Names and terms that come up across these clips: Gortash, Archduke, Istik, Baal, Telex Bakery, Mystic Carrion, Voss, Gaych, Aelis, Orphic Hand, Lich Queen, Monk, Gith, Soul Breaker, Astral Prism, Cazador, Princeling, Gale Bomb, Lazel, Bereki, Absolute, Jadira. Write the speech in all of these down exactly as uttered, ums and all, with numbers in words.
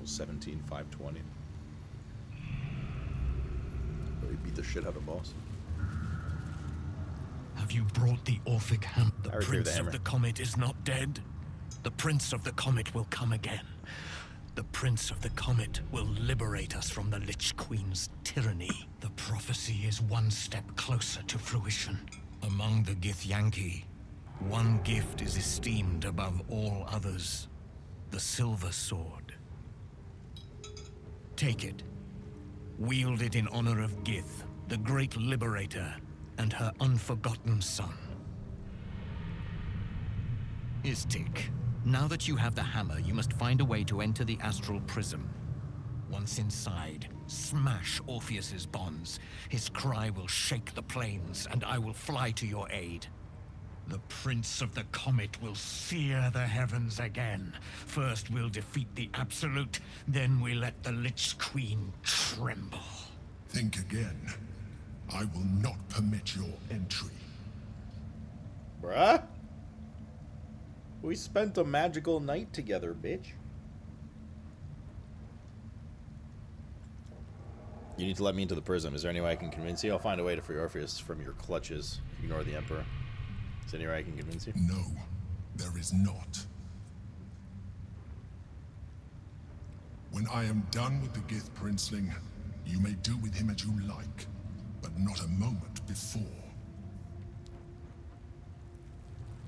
level seventeen, five twenty. Really beat the shit out of Voss. Have you brought the Orphic Hand? The Prince of the Comet is not dead. The Prince of the Comet will come again. The Prince of the Comet will liberate us from the Lich Queen's tyranny. The prophecy is one step closer to fruition. Among the Githyanki, one gift is esteemed above all others. The Silver Sword. Take it. Wield it in honor of Gith, the great liberator, and her unforgotten son. Istik, now that you have the hammer, you must find a way to enter the Astral Prism. Once inside, smash Orpheus's bonds. His cry will shake the plains, and I will fly to your aid. The Prince of the Comet will sear the heavens again. First we'll defeat the Absolute, then we let the Lich Queen tremble. Think again. I will not permit your entry. Bruh? We spent a magical night together, bitch. You need to let me into the prism. Is there any way I can convince you? I'll find a way to free Orpheus from your clutches. Ignore the Emperor. Is there any way I can convince you? No, there is not. When I am done with the Gith Princeling, you may do with him as you like, but not a moment before.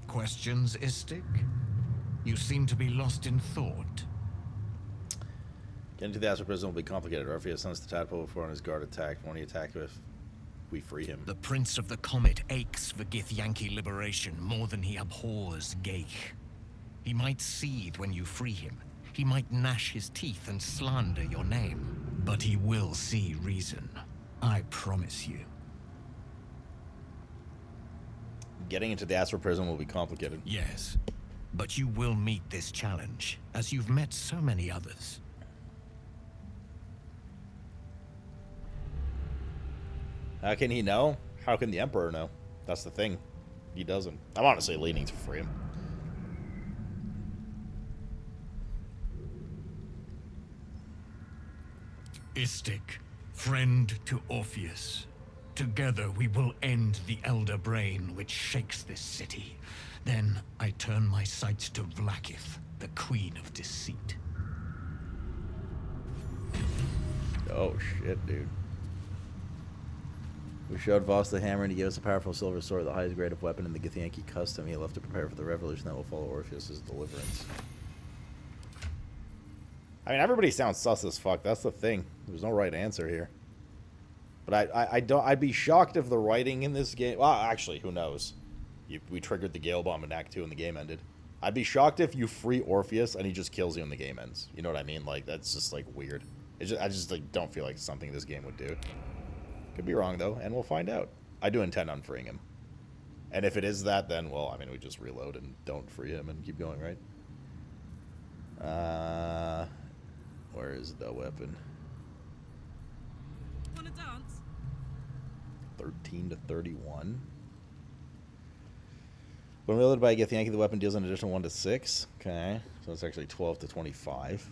Questions, Istik? You seem to be lost in thought. Getting into the Astral Prison will be complicated. Orpheus sends the tadpole before on his guard attack. Won't he attack if we free him? The Prince of the Comet aches for Githyanki liberation more than he abhors Gaych. He might seethe when you free him. He might gnash his teeth and slander your name. But he will see reason. I promise you. Getting into the Astral Prism will be complicated. Yes, but you will meet this challenge, as you've met so many others. How can he know? How can the Emperor know? That's the thing. He doesn't. I'm honestly leaning to free him. Istik, friend to Orpheus. Together we will end the Elder Brain which shakes this city. Then I turn my sights to Vlaakith, the Queen of Deceit. Oh shit, dude. We showed Voss the hammer and he gave us a powerful silver sword, the highest grade of weapon in the Githyanki custom. He left to prepare for the revolution that will follow Orpheus's deliverance. I mean, everybody sounds sus as fuck. That's the thing. There's no right answer here. But I, I, I don't. I'd be shocked if the writing in this game. Well, actually, who knows? You, we triggered the Gale Bomb in Act Two, and the game ended. I'd be shocked if you free Orpheus and he just kills you, and the game ends. You know what I mean? Like that's just like weird. It just, I just like don't feel like it's something this game would do. Could be wrong though, and we'll find out. I do intend on freeing him, and if it is that, then well, I mean, we just reload and don't free him and keep going, right? Uh, where is the weapon? thirteen to thirty-one. When wielded by a Githyanki, the weapon deals an additional one to six. Okay, so it's actually twelve to twenty-five.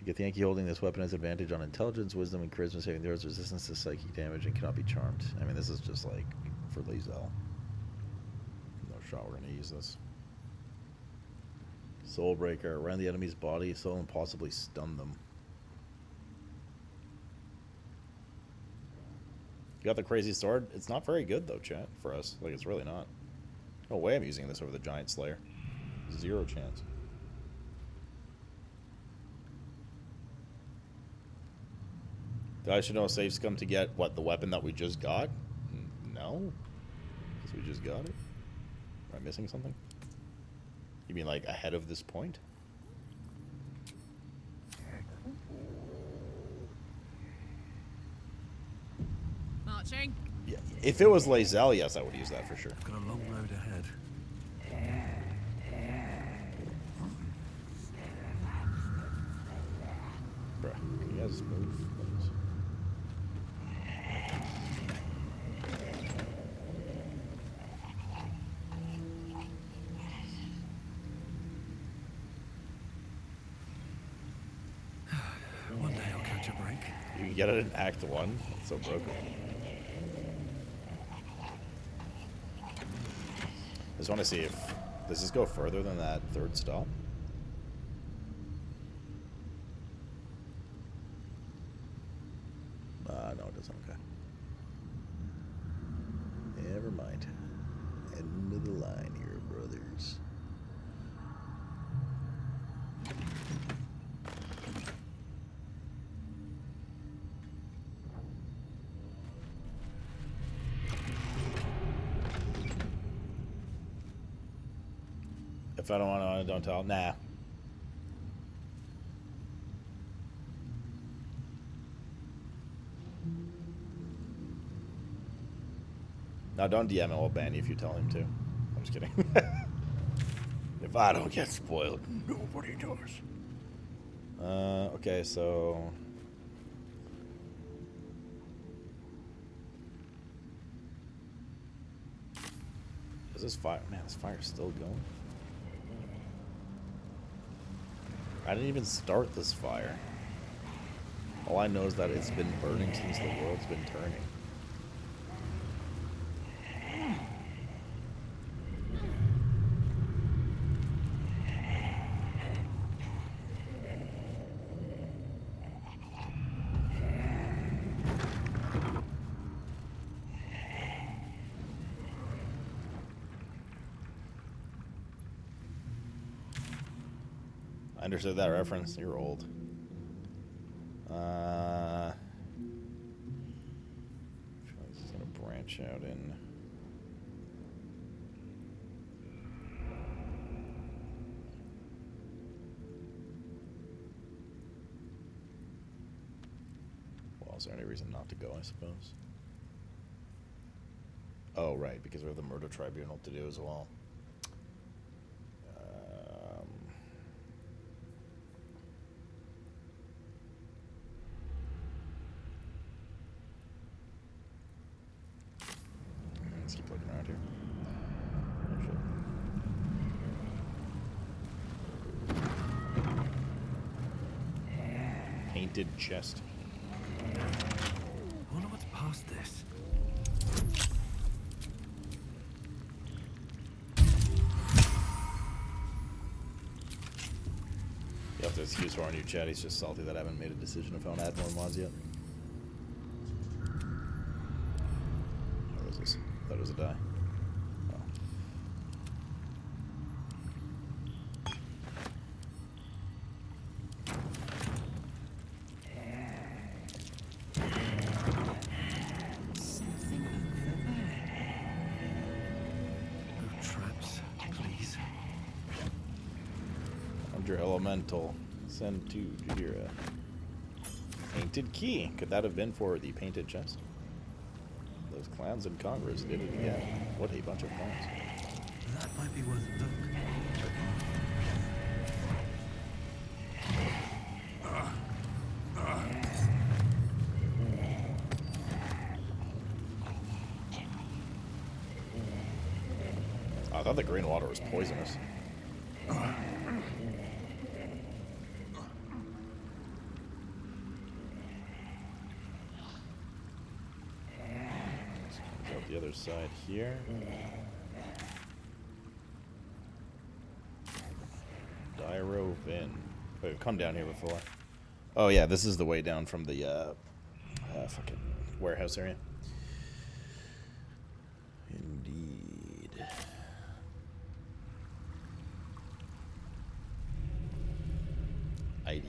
A Githyanki holding this weapon has advantage on intelligence, wisdom, and charisma saving throws, resistance to psychic damage, and cannot be charmed. I mean, this is just like for Lazel. No shot we're going to use this. Soul Breaker. Around the enemy's body, soul and possibly stun them. You got the crazy sword. It's not very good though, chat, for us. Like, it's really not. No way I'm using this over the Giant Slayer. Zero chance. I should know a safe scum to get what, the weapon that we just got? No, because we just got it. Am I missing something? You mean like ahead of this point? Yeah, if it was Lazel, yes, I would use that for sure. I've got a long road ahead. Bruh, can you guys move? such a break. You can get it in Act One. It's so broken. I just want to see if does this go further than that third stop. Uh, no, it doesn't. Okay. Never mind. End of the line here, brothers. If I don't want to, I don't tell. Nah. Now, don't D M him. I'll ban you if you tell him to. I'm just kidding. If I don't get spoiled, nobody does. Uh, okay, so... Is this fire? Man, this fire's still going. I didn't even start this fire. All I know is that it's been burning since the world's been turning. Understood that reference. You're old. Uh, I feel like this is gonna branch out in. Well, is there any reason not to go? I suppose. Oh, right, because we have the murder tribunal to do as well. Chest. I wonder what's past this. You have to excuse for our new chat. He's just salty that I haven't made a decision if I want to add more mods yet. What was this? I thought it was a die. Send to Jadira. Painted key. Could that have been for the painted chest? Those clowns in Congress did it again. What a bunch of clowns. That might be worth a look. I thought the green water was poisonous. Side here. Dyrovin. Wait, we've come down here before. Oh yeah, this is the way down from the uh, uh, fucking warehouse area. Indeed. I D D.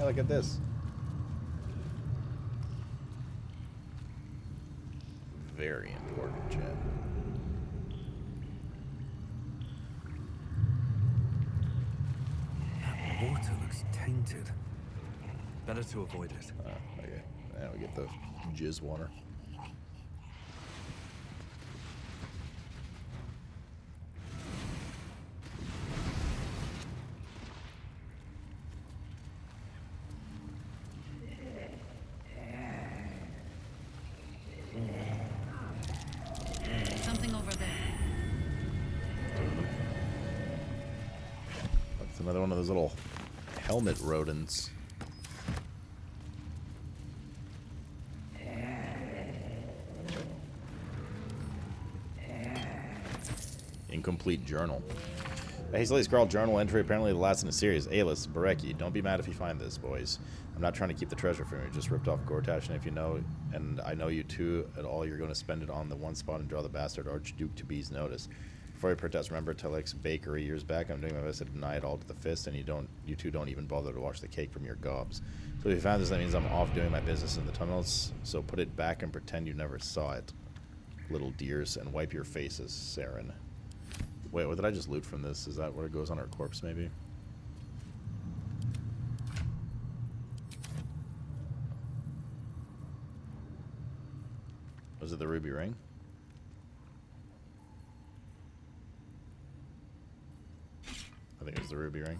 Look at this. Very important, chat. That water looks tainted. Better to avoid it. Uh, okay. Now we get the jizz water. another one of those little helmet rodents. Incomplete journal. A hastily scrawled journal entry, apparently the last in a series. Aelis, Bereki, don't be mad if you find this, boys. I'm not trying to keep the treasure from you. Just ripped off Gortash, and if you know, and I know you too at all, you're going to spend it on the one spot and draw the bastard Archduke to be's notice. Before you protest, remember Telex Bakery years back. I'm doing my best to deny it all to the fist, and you don't, you two don't even bother to wash the cake from your gobs. So if you found this, that means I'm off doing my business in the tunnels. So put it back and pretend you never saw it, little dears, and wipe your faces, Saren. Wait, what did I just loot from this? Is that what it goes on her corpse, maybe? Was it the ruby ring? I think it was the ruby ring.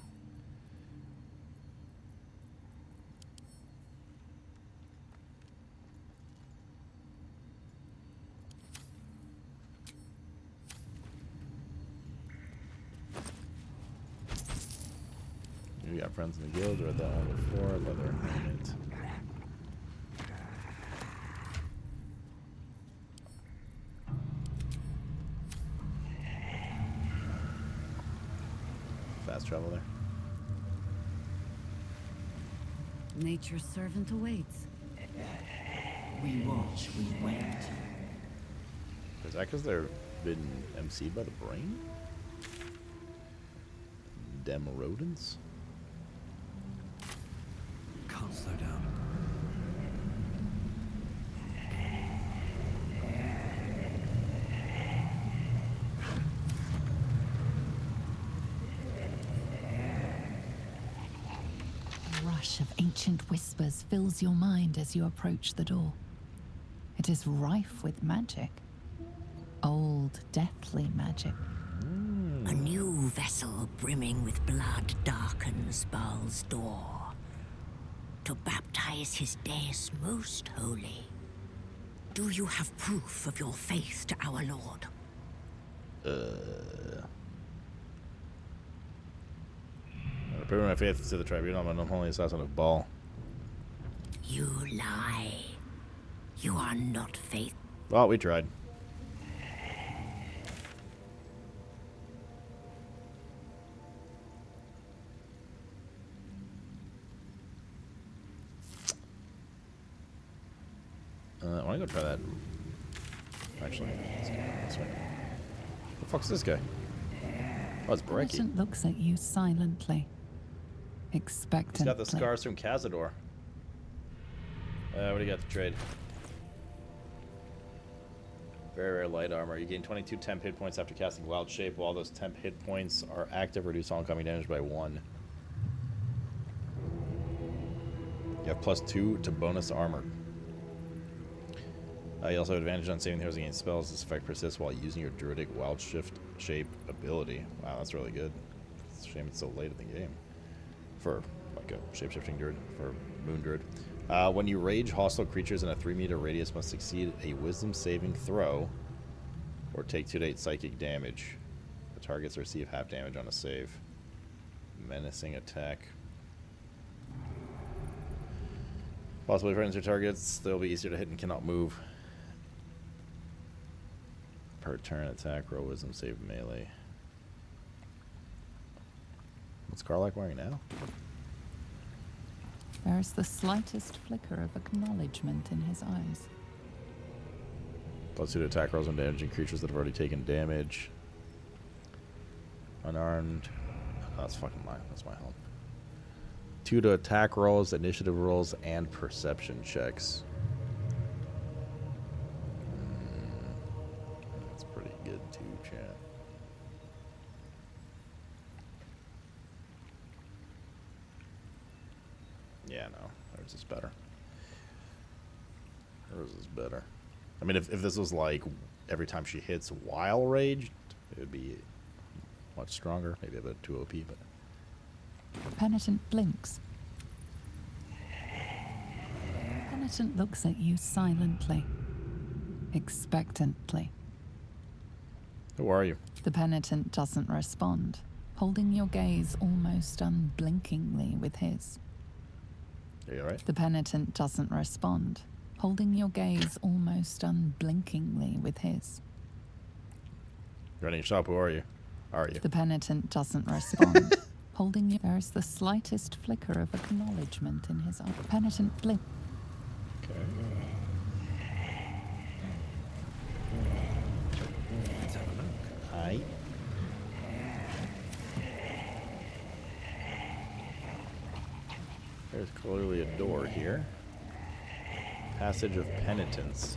We got friends in the guild, or the level four leather helmet. Fast travel there. Nature's servant awaits. We watch, we wait. Is that because they're been M C'd by the brain? Dem rodents? Can't slow down. A rush of ancient whispers fills your mind as you approach the door. It is rife with magic. Old, deathly magic. Mm. A new vessel brimming with blood darkens Baal's door. To baptize his dais most holy. Do you have proof of your faith to our Lord? Uh. I prove my faith to the tribunal. I'm an unholy assassin of Baal. You lie. You are not faith. Well, we tried. Uh, I want to go try that. Actually, let's go this way. What the fuck's this guy? Oh, it's Bereki. Penitent looks at you silently, expectantly. He's got the scars from Cazador. Uh, what do you got to trade? Very rare light armor. You gain twenty-two temp hit points after casting Wild Shape. While those temp hit points are active, reduce oncoming damage by one. You have plus two to bonus armor. Uh, you also have advantage on saving throws against spells. This effect persists while using your Druidic Wild Shift Shape ability. Wow, that's really good. It's a shame it's so late in the game. For, like, a shape-shifting druid, for moon druid. Uh, when you rage, hostile creatures in a three meter radius must succeed a wisdom saving throw or take two to eight psychic damage. The targets receive half damage on a save. Menacing attack. Possibly friends or targets. They'll be easier to hit and cannot move. Per turn attack, roll wisdom, save melee. What's Carlock wearing now? There is the slightest flicker of acknowledgement in his eyes. Plus two to attack rolls on damaging creatures that have already taken damage. Unarmed. Oh, that's fucking mine. That's my help. Two to attack rolls, initiative rolls, and perception checks. Yeah, no, ours is better. Ours is better. I mean, if, if this was like every time she hits while raged, it would be much stronger. Maybe a bit too O P, but... Penitent blinks. Penitent looks at you silently, expectantly. Who are you? The Penitent doesn't respond. holding your gaze almost unblinkingly with his. Are you all right? The penitent doesn't respond, holding your gaze almost unblinkingly with his. You're running shop, who are you? Are you? The penitent doesn't respond, holding you. There is the slightest flicker of acknowledgement in his eye. Penitent blink. Okay. Let's have a look. Hi. There's clearly a door here. Passage of Penitence.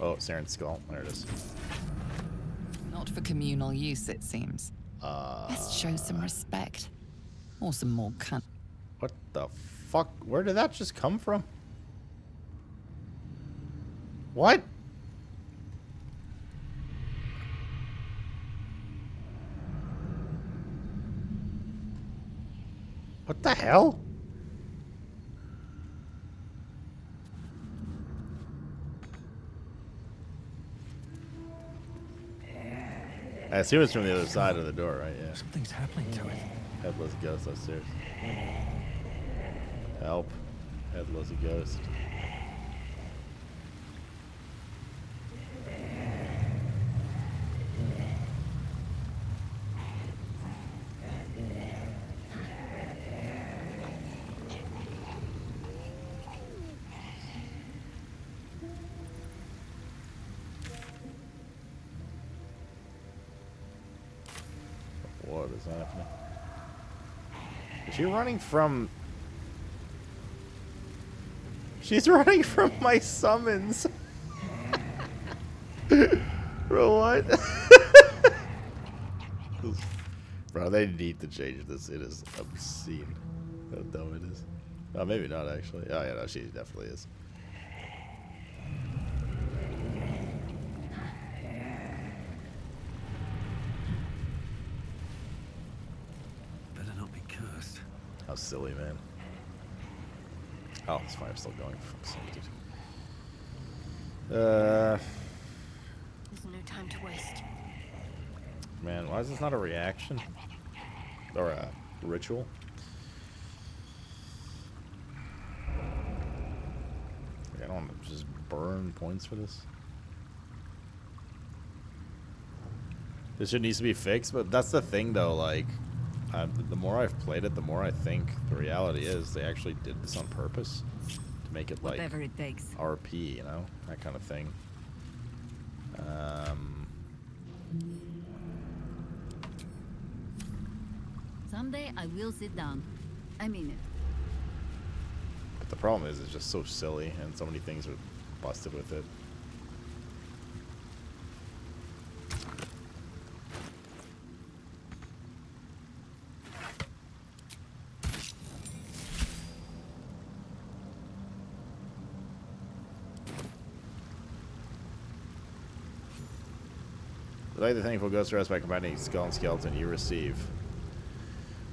Oh, Saren's skull. There it is. Not for communal use, it seems. Uh, Let's show some respect. Or some more cunt. What the fuck? Where did that just come from? What? What the hell? I assume it's from the other side of the door, right? Yeah. Something's happening to it. Headless ghost upstairs. Help. Headless ghost. You're running from... She's running from my summons. Bro, what? Bro, they need to change this. It is obscene how dumb it is. Oh, maybe not, actually. Oh, yeah, no, she definitely is. How silly, man. Oh, this fire's still going. Fuck's sake, dude. Uh. There's no time to waste. Man, why is this not a reaction? Or a ritual? I don't want to just burn points for this. This shit needs to be fixed, but that's the thing, though, like... Uh, the more I've played it, the more I think the reality is they actually did this on purpose to make it like whatever it takes. R P, you know, that kind of thing. Um, Someday I will sit down. I mean it. But the problem is, it's just so silly, and so many things are busted with it. Delay the thankful ghost rest by combining skull and skeleton you receive.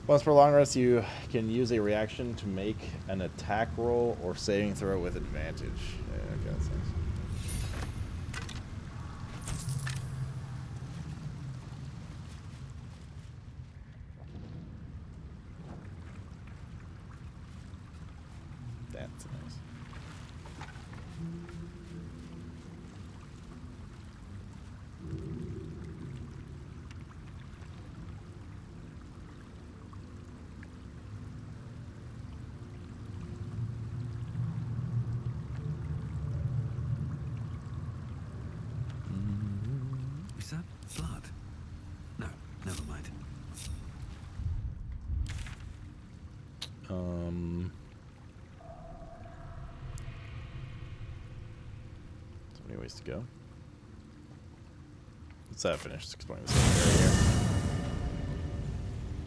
Once per long rest, you can use a reaction to make an attack roll or saving throw with advantage. Yeah, okay, that sounds... That's nice. To go. Let's uh, finish exploring this area here.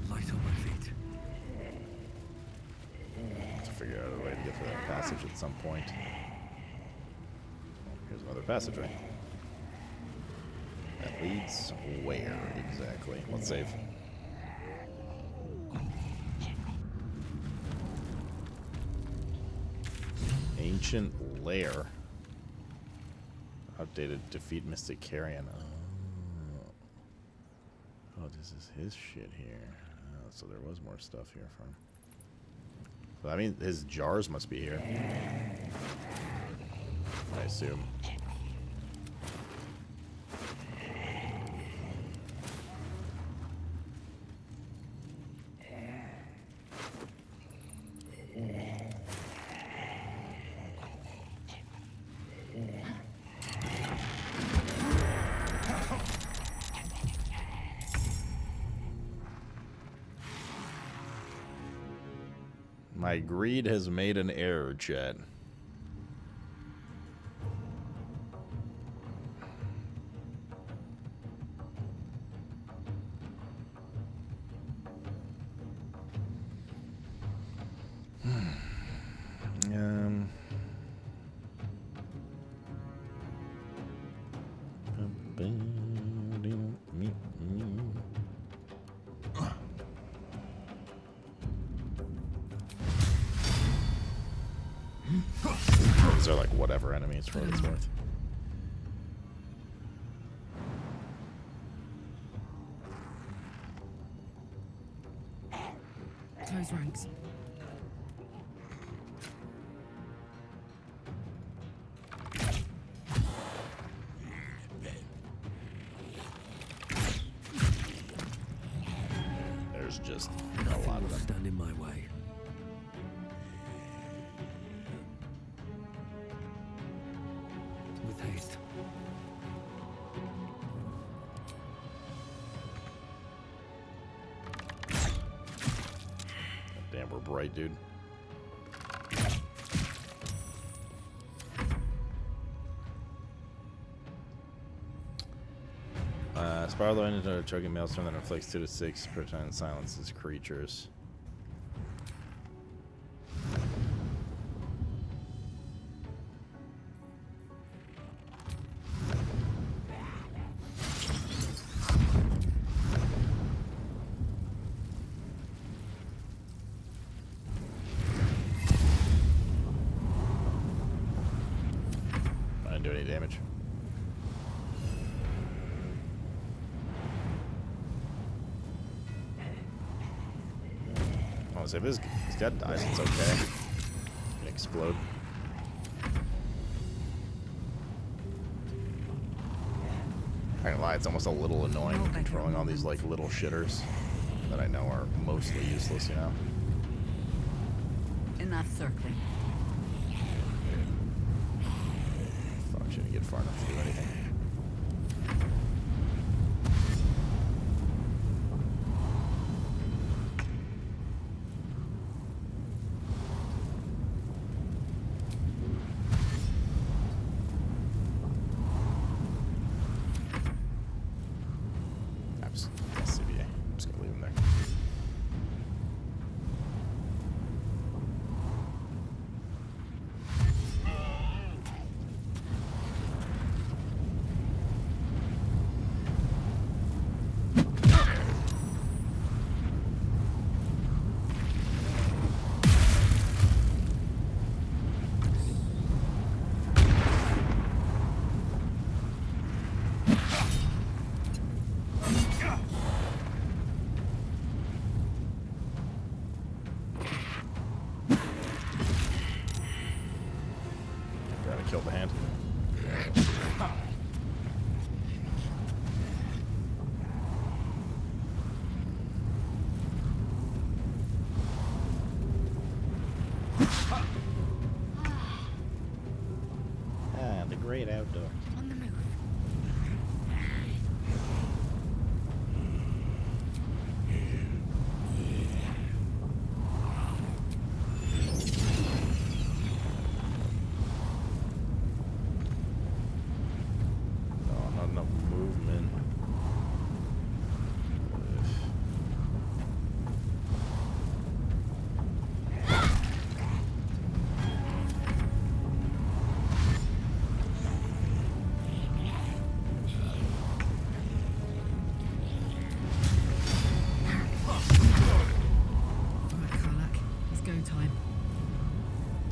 Light on my feet. Let's figure out a way to get through that passage at some point. Oh, here's another passageway. That leads where exactly? Let's save. Ancient lair. Updated defeat Mystic Carrion. Oh, oh this is his shit here. Oh, so there was more stuff here for him. But, I mean, his jars must be here, I assume. My greed has made an error, chat. um. They're like whatever enemies for what it's worth. Close ranks. There's just a lot of them. Stand in my way. Right, dude. Uh, spiral low into a choking maelstrom that inflicts two to six per time and silences creatures. If his dad dies, it's okay. It explode. I ain't lie, it's almost a little annoying controlling all these like little shitters that I know are mostly useless, you know. Enough circling. Fuck, I shouldn't get far enough to do anything.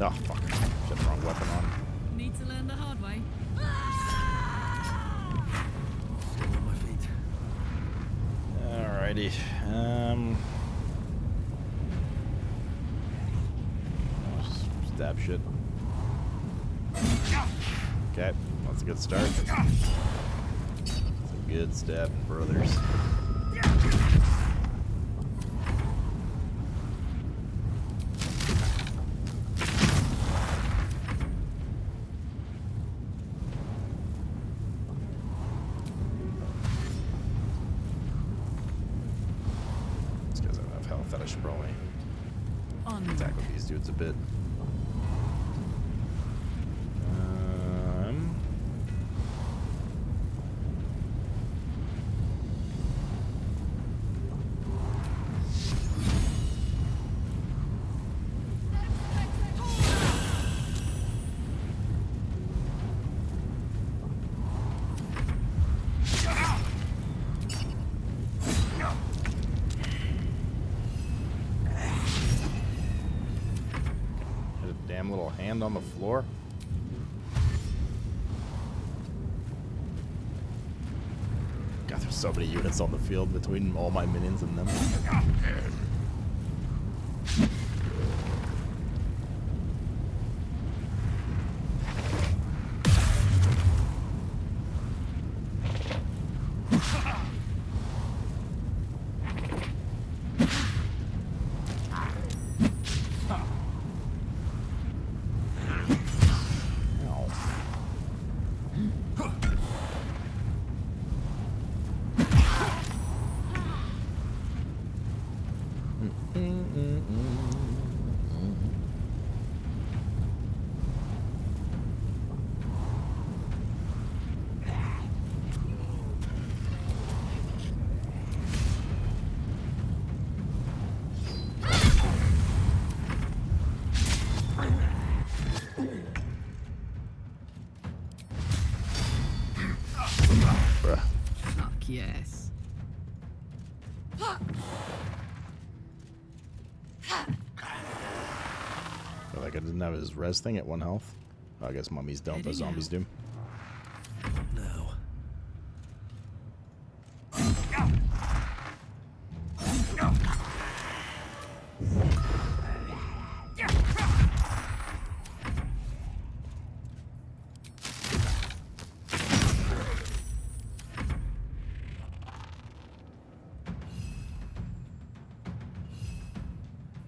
Oh, fuck. Shit, the wrong weapon on. Need to learn the hard way. Still on my feet. Alright. already. Um, I'll just stab shit. Okay, that's a good start. That's a good stab, brothers. Hand on the floor. God, there's so many units on the field between all my minions and them. Have his res thing at one health. I guess mummies don't, but zombies do. No.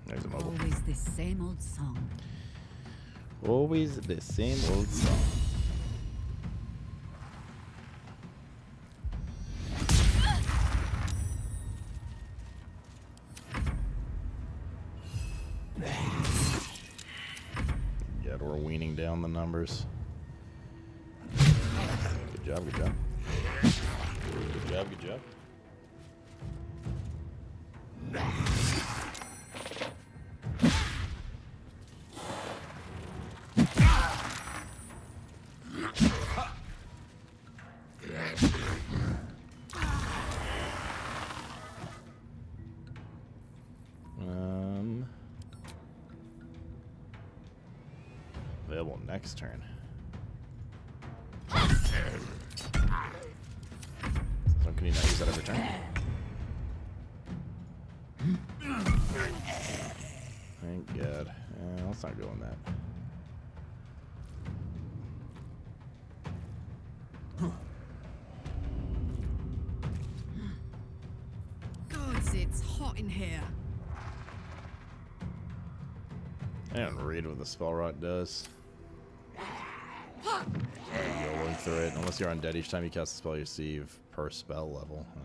There's a mobile. Always the same old song. Always the same old song. Yeah, we're weaning down the numbers. Good job, good job. Good job, good job. Next turn. So can you not use that every turn? Thank God. Uh, let's not go on that. Gods, it's hot in here. I don't read what the spell rot does. Through it, unless you're undead, each time you cast a spell, you receive per spell level. Oh.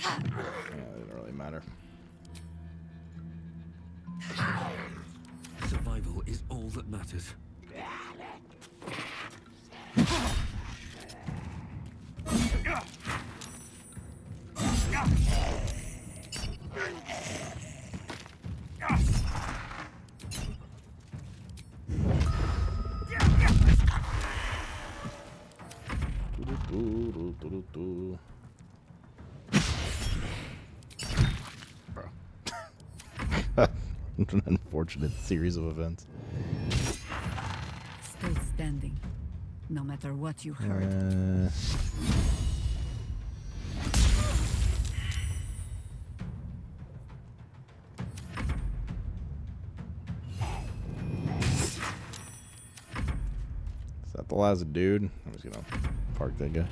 Yeah, it doesn't really matter. Survival is all that matters. An unfortunate series of events. Still standing, no matter what you heard. Uh, couple as a dude. I'm just gonna park that guy.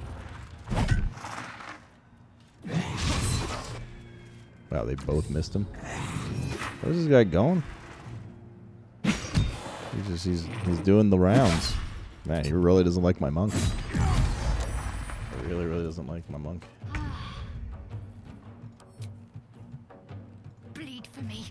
Wow, they both missed him. Where's this guy going? He's just he's he's doing the rounds. Man, he really doesn't like my monk. He really, really doesn't like my monk. Bleed for me.